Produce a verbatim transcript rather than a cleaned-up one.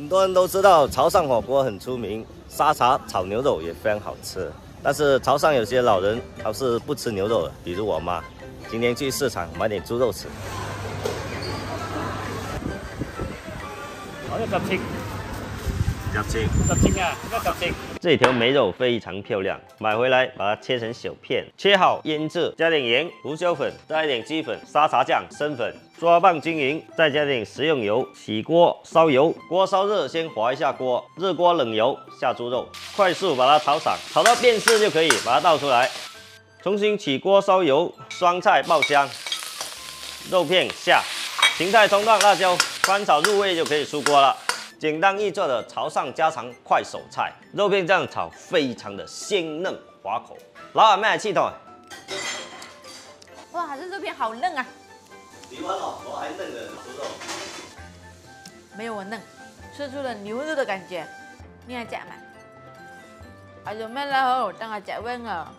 很多人都知道潮汕火锅很出名，沙茶炒牛肉也非常好吃。但是潮汕有些老人他是不吃牛肉的，比如我妈。今天去市场买点猪肉吃。我要夹青，夹青，夹青啊！要夹青。这条梅肉非常漂亮，买回来把它切成小片，切好腌制，加点盐、胡椒粉，再一点鸡粉、沙茶酱、生粉。 抓拌均匀，再加点食用油，起锅烧油，锅烧热先滑一下锅，热锅冷油下猪肉，快速把它炒散，炒到变色就可以把它倒出来，重新起锅烧油，酸菜爆香，肉片下，芹菜、葱段、辣椒翻炒入味就可以出锅了。简单易做的潮汕家常快手菜，肉片这样炒非常的鲜嫩滑口，老板卖气头。哇，这肉片好嫩啊！ 你完了，我还嫩的猪肉，没有我嫩，吃出了牛肉的感觉。你还食吗？阿做咩啦？好，等我食完啊。